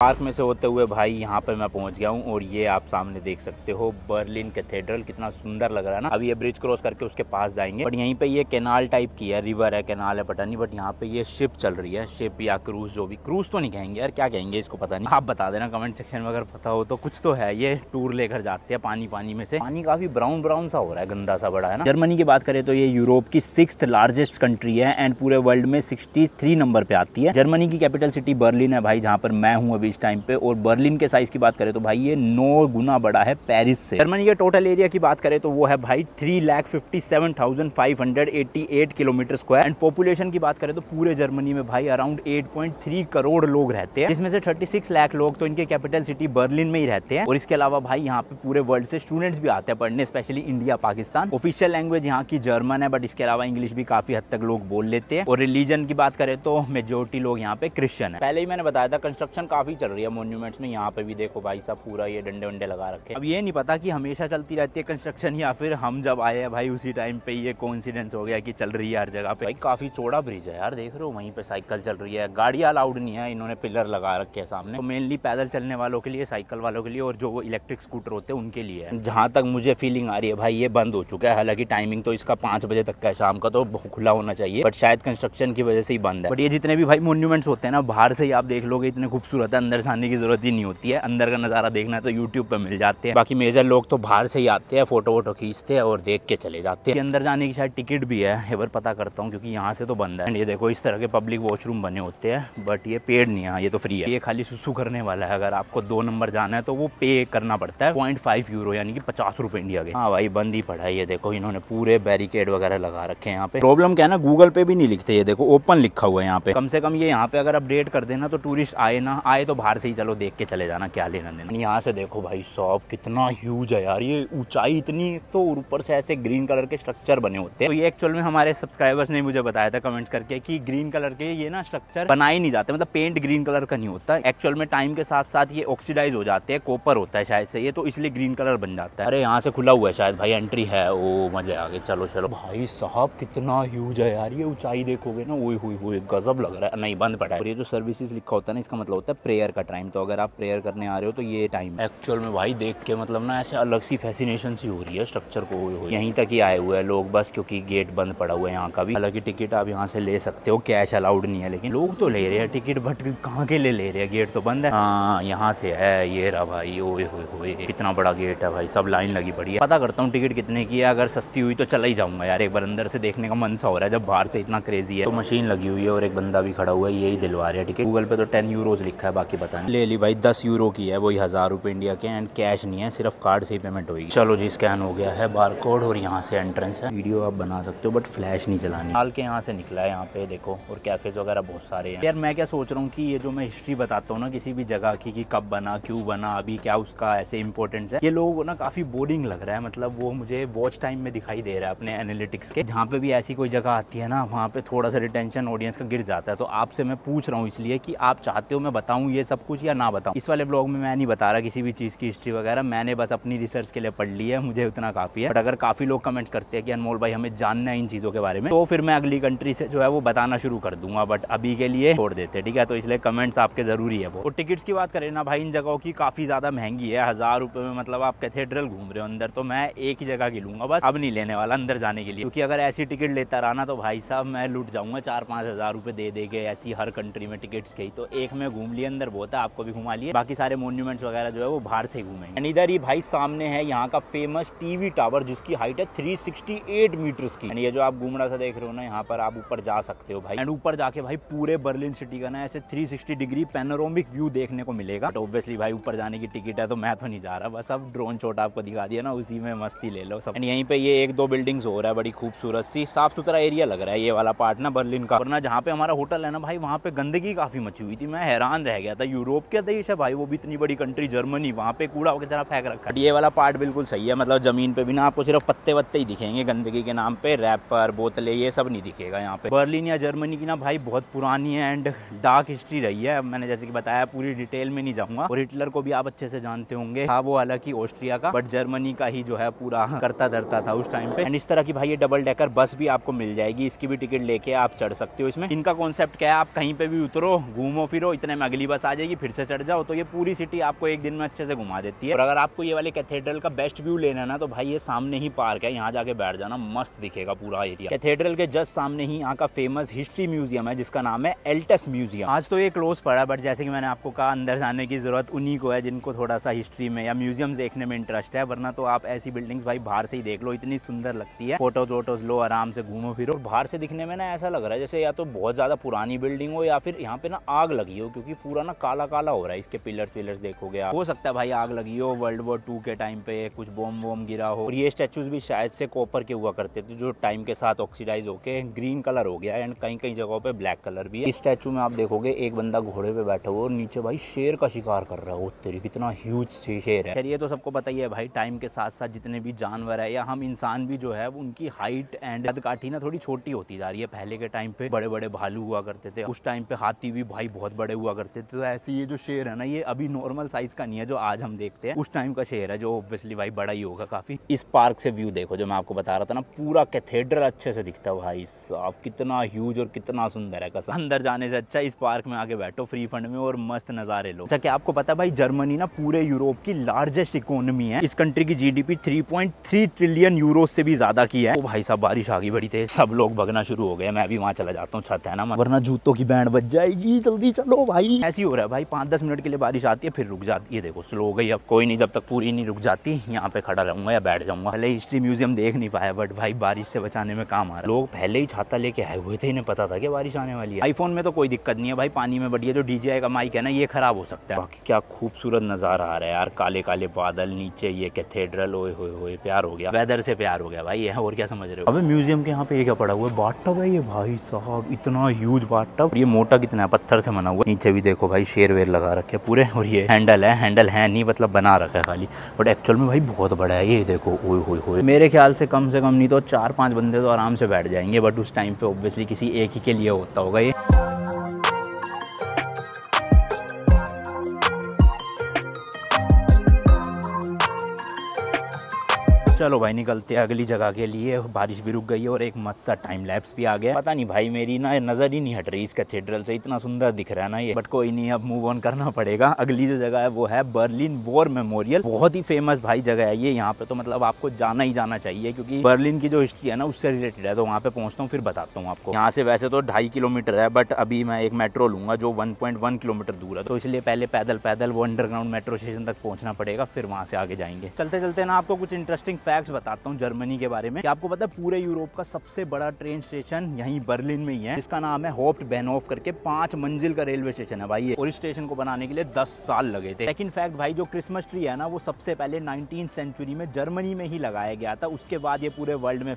Park में से होते हुए भाई यहाँ पे मैं पहुँच गया हूँ और ये आप सामने देख सकते हो बर्लिन कैथेड्रल, कितना सुंदर लग रहा है ना। अभी ये ब्रिज क्रॉस करके उसके पास जाएंगे, बट यहीं पे ये कैनाल टाइप की है, रिवर है, कैनाल है, पता नहीं, बट यहाँ पे ये शिप चल रही है, शिप या क्रूज, जो भी क्रूज तो नहीं कहेंगे यार, क्या कहेंगे इसको पता नहीं, आप बता देना कमेंट सेक्शन में अगर पता हो तो। कुछ तो है, ये टूर लेकर जाते हैं पानी पानी में से, पानी काफी ब्राउन ब्राउन सा हो रहा है, गंदा सा बड़ा है ना। जर्मनी की बात करें तो ये यूरोप की 6th लार्जेस्ट कंट्री है एंड पूरे वर्ल्ड में 63 नंबर पे आती है। जर्मनी की कैपिटल सिटी बर्लिन है भाई, जहाँ पर मैं हूँ इस टाइम पे, और बर्लिन के साइज की बात करें तो भाई ये 9 गुना बड़ा है पेरिस से। जर्मनी के टोटल एरिया की बात करें तो वो है भाई 3,57,588 किलोमीटर स्क्वायर एंड पॉपुलेशन की बात करें तो पूरे जर्मनी में भाई अराउंड 8.3 करोड़ लोग रहते हैं, जिसमें से 36 लाख लोग तो इनके कैपिटल सिटी बर्लिन में ही रहते हैं। और इसके अलावा भाई यहाँ पे पूरे वर्ल्ड से स्टूडेंट्स भी आते हैं पढ़ने, specially India, Pakistan. Official language यहाँ की जर्मन है, बट इसके अलावा इंग्लिश भी काफी हद तक लोग बोल लेते हैं। और रिलीजन की बात करें तो मेजोरिटी लोग यहाँ पे क्रिश्चियन है। पहले ही मैंने बताया था कंस्ट्रक्शन काफी चल रही है मोन्यूमेंट्स में, यहाँ पे भी देखो भाई साहब पूरा ये डंडे वंडे लगा रखे। अब ये नहीं पता कि हमेशा चलती रहती है कंस्ट्रक्शन या फिर हम जब आए हैं भाई उसी टाइम पे ये कोइंसिडेंस हो गया कि चल रही है हर जगह पे। भाई काफी चौड़ा ब्रिज है यार, देख रहे हो, वहीं पे साइकिल चल रही है, गाड़ियां अलाउड नहीं है, इन्होंने पिलर लगा रखे है सामने, तो मेनली पैदल चलने वालों के लिए, साइकिल वालों के लिए, और जो इलेक्ट्रिक स्कूटर होते हैं उनके लिए। जहाँ तक मुझे फीलिंग आ रही है भाई ये बंद हो चुका है, हालांकि टाइमिंग तो इसका 5 बजे तक का है शाम का, तो खुला होना चाहिए, बट शायद कंस्ट्रक्शन की वजह से ही बंद है। बट ये जितने भी भाई मोन्यूमेंट्स होते हैं ना, बाहर से ही आप देख लोगे, इतने खूबसूरत, अंदर जाने की जरूरत ही नहीं होती है। अंदर का नज़ारा देखना तो YouTube पे मिल जाते हैं, बाकी मेजर लोग तो बाहर से ही आते हैं, फोटो वोटो खींचते हैं और देख के चले जाते हैं। अंदर जाने की शायद टिकट भी है, एक बार पता करता हूँ, क्योंकि यहाँ से तो बंद है। ये देखो इस तरह के पब्लिक वॉशरूम बने होते हैं, बट ये पेड नहीं है, ये तो फ्री है, ये खाली सुसु करने वाला है। अगर आपको 2 नंबर जाना है तो वो पे करना पड़ता है, 0.5 यूरो यानी कि 50 रुपये इंडिया के। हाँ भाई बंद ही पड़ा है, ये देखो इन्होंने पूरे बैरिकेड वगैरह लगा रखे हैं यहाँ पे। प्रॉब्लम क्या है ना, गूगल पे भी नहीं लिखते, ये देखो ओपन लिखा हुआ है यहाँ पे। कम से कम ये यहाँ पे अगर अपडेट कर देना तो टूरिस्ट आए ना आए तो बाहर से ही चलो देख के चले जाना, क्या लेना देना। यहाँ से देखो भाई साहब कितना ह्यूज है यार, ये ऊंचाई इतनी, तो ऊपर से ऐसे ग्रीन कलर के स्ट्रक्चर बने होते हैं। तो ये एक्चुअल में हमारे सब्सक्राइबर्स ने मुझे बताया था कमेंट्स करके कि ग्रीन कलर के ये ना स्ट्रक्चर बनाए नहीं जाते, मतलब पेंट ग्रीन कलर का नहीं होता एक्चुअल में, टाइम के साथ साथ ये ऑक्सीडाइज हो जाते हैं, कॉपर होता है शायद से ये, तो इसलिए ग्रीन कलर बन जाता है। अरे यहाँ से खुला हुआ है शायद भाई, एंट्री है, ओ मजे आ गए, चलो चलो। भाई साहब कितना ह्यूज है यार, ये ऊंचाई देखोगे ना, ओए गजब लग रहा है। नहीं बंद पड़ा है। और ये जो सर्विसेज लिखा होता है ना, इसका मतलब होता है प्रेयर का टाइम, तो अगर आप प्रेयर करने आ रहे हो तो ये टाइम एक्चुअल में भाई देख के मतलब ना ऐसे अलग सी फैसिनेशन सी हो रही है स्ट्रक्चर को। यहीं तक ही आए हुए हैं लोग बस, क्योंकि गेट बंद पड़ा हुआ है यहाँ का भी। हालांकि टिकट आप यहाँ से ले सकते हो, कैश अलाउड नहीं है, लेकिन लोग तो ले रहे हैं टिकट, बट कहाँ के लिए ले रहे हैं, गेट तो बंद है। हाँ यहाँ से है ये रहा भाई, ओए होए कितना बड़ा गेट है भाई, सब लाइन लगी पड़ी है। पता करता हूँ टिकट कितने की है, अगर सस्ती हुई तो चला ही जाऊँगा यार, एक बार अंदर से देखने का मन सा हो रहा है जब बाहर से इतना क्रेजी है। तो मशीन लगी हुई है और एक बंदा भी खड़ा हुआ है, यही दिलवा रहे हैं टिकट। गूगल पे तो 10 यूरोज लिखा है, बाकी पता नहीं। ले ली भाई, 10 यूरो की है, वही 1000 रुपये इंडिया के, एंड कैश नहीं है, सिर्फ कार्ड से ही पेमेंट होगी। चलो जी स्कैन हो गया है बारकोड और यहाँ से एंट्रेंस है, वीडियो आप बना सकते हो बट फ्लैश नहीं चलानी। हाल के यहाँ से निकला है यहाँ पे देखो, और कैफेज वगैरह बहुत सारे हैं। यार मैं क्या सोच रहा हूँ कि ये जो मैं हिस्ट्री बताता हूँ ना किसी भी जगह की कि कब बना, क्यों बना, अभी क्या उसका ऐसे इंपॉर्टेंस है, ये लोगों ना काफी बोरिंग लग रहा है। मतलब वो मुझे वॉच टाइम में दिखाई दे रहा है अपने एनालिटिक्स के, जहाँ पे भी ऐसी कोई जगह आती है ना वहाँ पे थोड़ा सा रिटेंशन ऑडियंस का गिर जाता है। तो आपसे मैं पूछ रहा हूँ इसलिए कि आप चाहते हो मैं बताऊँ ये सब कुछ या ना बताऊँ। इस वाले ब्लॉग में मैं नहीं बता रहा किसी भी चीज़ की हिस्ट्री वगैरह, मैंने बस अपनी रिसर्च के लिए पढ़ ली है, मुझे उतना काफ़ी है। बट अगर काफ़ी लोग कमेंट करते हैं कि अनमोल भाई हमें जानना है इन चीज़ों के बारे में, तो फिर मैं अगली कंट्री से जो है वो बताना शुरू कर दूंगा, बट अभी के लिए छोड़ देते, ठीक है। तो इसलिए कमेंट्स आपके ज़रूरी है वो। और टिकट्स की बात करें ना भाई, इन जगहों की काफ़ी ज़्यादा महंगी है, 1000 रुपये में मतलब आप कैथेड्रल घूम रहे हो अंदर। तो मैं एक ही जगह की लूँगा बस, अब नहीं लेने वाला अंदर जाने के लिए, क्योंकि अगर ऐसी टिकट लेता रहा ना तो भाई साहब मैं लूट जाऊँगा 4-5 हज़ार रुपये दे दे के ऐसी हर कंट्री में टिकट्स की। तो एक में घूम लिए अंदर, बहुत है, आपको भी घुमा लिए, बाकी सारे मोन्यूमेंट्स वगैरह जो है वो बाहर से घूमेंगे। एंड इधर ही भाई सामने है यहाँ का फेमस टीवी टावर, जिसकी हाइट है 368 मीटर्स की। ये जो आप घूमड़ा सा देख रहे हो ना, यहाँ पर आप ऊपर जा सकते हो भाई, एंड ऊपर जाके भाई पूरे बर्लिन सिटी का ना ऐसे 360 डिग्री पैनोरामिक व्यू देखने को मिलेगा। तो ऑब्वियसली भाई ऊपर जाने की टिकट है तो मैं तो नहीं जा रहा, बस अब ड्रोन शॉट आपको दिखा दिया ना, उसी में मस्ती ले लो सब। एंड यहीं पे ये 1-2 बिल्डिंग्स हो रहा है, बड़ी खूबसूरत सी, साफ सुथरा एरिया लग रहा है ये वाला पार्ट ना बर्लिन का। वरना जहाँ पे हमारा होटल है ना भाई, वहाँ पे गंदगी काफी मची हुई थी, मैं हैरान रह गया था। यूरोप के देश है भाई, वो भी इतनी बड़ी कंट्री जर्मनी, वहाँ पे कूड़ा की तरह फेंक रखा है। ये वाला पार्ट बिल्कुल सही है, मतलब जमीन पे भी ना आपको सिर्फ पत्ते वत्ते ही दिखेंगे गंदगी के नाम पे, रैपर बोतलें ये सब नहीं दिखेगा यहाँ पे। बर्लिन या जर्मनी की ना भाई बहुत पुरानी है एंड डार्क हिस्ट्री रही है, मैंने जैसे कि बताया, पूरी डिटेल में नहीं जाऊँगा। और हिटलर को भी आप अच्छे से जानते होंगे, था वो हालांकि ऑस्ट्रिया का, बट जर्मनी का ही जो है पूरा करता धरता था उस टाइम पे। एंड इस तरह की भाई ये डबल डेकर बस भी आपको मिल जाएगी, इसकी भी टिकट लेके आप चढ़ सकते हो। इसमें इनका कॉन्सेप्ट क्या है, आप कहीं पे भी उतरो, घूमो फिरो, इतने में अगली बस आ जाएगी, फिर से चढ़ जाओ, तो ये पूरी सिटी आपको एक दिन में अच्छे से घुमा देती है। और अगर आपको ये वाले कैथेड्रल का बेस्ट व्यू लेना है ना, तो भाई ये सामने ही पार्क है, यहाँ जाके बैठ जाना, मस्त दिखेगा पूरा एरिया। कैथेड्रल के जस्ट सामने ही यहाँ का फेमस हिस्ट्री म्यूजियम है जिसका नाम है एल्टस म्यूजियम। आज तो ये क्लोज पड़ा, बट जैसे कि मैंने आपको कहा अंदर जाने की जरूरत उन्हीं को है जिनको थोड़ा सा हिस्ट्री में या म्यूजियम देखने में इंटरेस्ट है, वरना तो आप ऐसी बिल्डिंग्स भाई बाहर से ही देख लो, इतनी सुंदर लगती है। फोटोज वोटोज लो, आराम से घूमो फिरो। बाहर से दिखने में ना ऐसा लग रहा है जैसे या तो बहुत ज़्यादा पुरानी बिल्डिंग हो या फिर यहाँ पे ना आग लगी हो, क्योंकि पूरा ना काला काला हो रहा है, इसके पिलर्स पिलर्स देखोगे आप, हो सकता है भाई आग लगी हो, वर्ल्ड वॉर 2 के टाइम पे कुछ बॉम्ब वॉम्ब गिरा हो। और ये स्टैचूज भी शायद से कॉपर के हुआ करते थे, जो टाइम के साथ ऑक्सीडाइज होके ग्रीन कलर हो गया, एंड कई कई जगहों पे ब्लैक कलर भी है। इस स्टैचू में आप देखोगे एक बंदा घोड़े पे बैठा हुआ और नीचे भाई शेर का शिकार कर रहा हो, तेरी कितना ह्यूज शेर है। खैर ये तो सबको पता ही है भाई, टाइम के साथ साथ जितने भी जानवर है या हम इंसान भी जो है उनकी हाइट एंड काठी ना थोड़ी छोटी होती जा रही है। पहले के टाइम पे बड़े बड़े भालू हुआ करते थे, उस टाइम पे हाथी भी भाई बहुत बड़े हुआ करते थे, तो ऐसे ये जो शेर है ना ये अभी नॉर्मल साइज का नहीं है जो आज हम देखते हैं, उस टाइम का शेर है जो ऑब्वियसली भाई बड़ा ही होगा काफी। इस पार्क से व्यू देखो जो मैं आपको बता रहा था ना, पूरा कैथेड्रल अच्छे से दिखता है भाई साहब, कितना ह्यूज और कितना सुंदर है कसम। अंदर जाने से अच्छा इस पार्क में आके बैठो फ्री फंड में और मस्त नजारे लो। अच्छा क्या आपको पता है भाई जर्मनी ना पूरे यूरोप की लार्जेस्ट इकोनॉमी है, इस कंट्री की GDP 3.3 ट्रिलियन यूरो से भी ज्यादा की है। ओ भाई साहब बारिश आ गई बड़ी तेज, सब लोग भगना शुरू हो गए, मैं अभी वहाँ चला जाता हूँ, छत है ना वरना जूतों की बैंड बज जाएगी, जल्दी चलो भाई। ऐसी हो रहा है भाई 5-10 मिनट के लिए बारिश आती है फिर रुक जाती है, देखो स्लो हो गई, अब कोई नहीं, जब तक पूरी नहीं रुक जाती यहाँ पे खड़ा रहूंगा या बैठ जाऊंगा। पहले हिस्ट्री म्यूजियम देख नहीं पाया, बट भाई बारिश से बचाने में काम आ रहा है। लोग पहले ही छाता लेके आए हुए थे, इन्हें पता था कि बारिश आने वाली है। आईफोन में तो कोई दिक्कत नहीं है भाई, पानी में बढ़िया जो DJI का माइक है ना ये खराब हो सकता है। बाकी क्या खूबसूरत नजारा आ रहा है यार, काले काले बादल, नीचे ये कैथेड्रल, ओए होए होए प्यार हो गया, वेदर से प्यार हो गया भाई, ये और क्या समझ रहे हो। अबे म्यूजियम के यहाँ पे क्या पड़ा हुआ है, बाथटब है ये भाई साहब, इतना ह्यूज बाथटब, ये मोटा कितना है, पत्थर से बना हुआ। नीचे भी देखो भाई शेर वेर लगा रखे पूरे, और ये हैंडल है, हैंडल है नहीं मतलब बना रखा है खाली, बट एक्चुअल में भाई बहुत बड़ा है ये देखो, ओए होए होए। मेरे ख्याल से कम नहीं तो 4-5 बंदे तो आराम से बैठ जाएंगे, बट उस टाइम पे ऑब्वियसली किसी एक ही के लिए होता होगा ये। चलो भाई निकलते हैं अगली जगह के लिए, बारिश भी रुक गई है और एक मस्त सा टाइम लैप्स भी आ गया। पता नहीं भाई मेरी ना नज़र ही नहीं हट रही इस कैथेड्रल से, इतना सुंदर दिख रहा है ना ये, बट कोई नहीं, अब मूव ऑन करना पड़ेगा। अगली जो जगह है वो है बर्लिन वॉर मेमोरियल, बहुत ही फेमस भाई जगह है ये, यहाँ पे तो मतलब आपको जाना ही जाना चाहिए, क्योंकि बर्लिन की जो हिस्ट्री है ना उससे रिलेटेड है, तो वहाँ पे पहुँचता हूँ फिर बताता हूँ आपको। यहाँ से वैसे तो 2.5 किलोमीटर है, बट अभी मैं एक मेट्रो लूँगा जो 1.1 किलोमीटर दूर है, तो इसलिए पहले पैदल वो अंडरग्राउंड मेट्रो स्टेशन तक पहुँचना पड़ेगा, फिर वहाँ से आगे जाएंगे। चलते चलते ना आपको कुछ इंटरेस्टिंग फैक्ट्स बताता हूँ जर्मनी के बारे में। कि आपको पता है पूरे यूरोप का सबसे बड़ा ट्रेन स्टेशन यहीं बर्लिन में ही है, जिसका नाम है हॉप्टबैनहोफ करके, 5 मंजिल का रेलवे स्टेशन है भाई, और इस स्टेशन को बनाने के लिए 10 साल लगे थे। सेकंड फैक्ट भाई, जो क्रिसमस ट्री है ना वो सबसे पहले 19th सेंचुरी में जर्मनी में ही लगाया गया था, उसके बाद ये पूरे वर्ल्ड में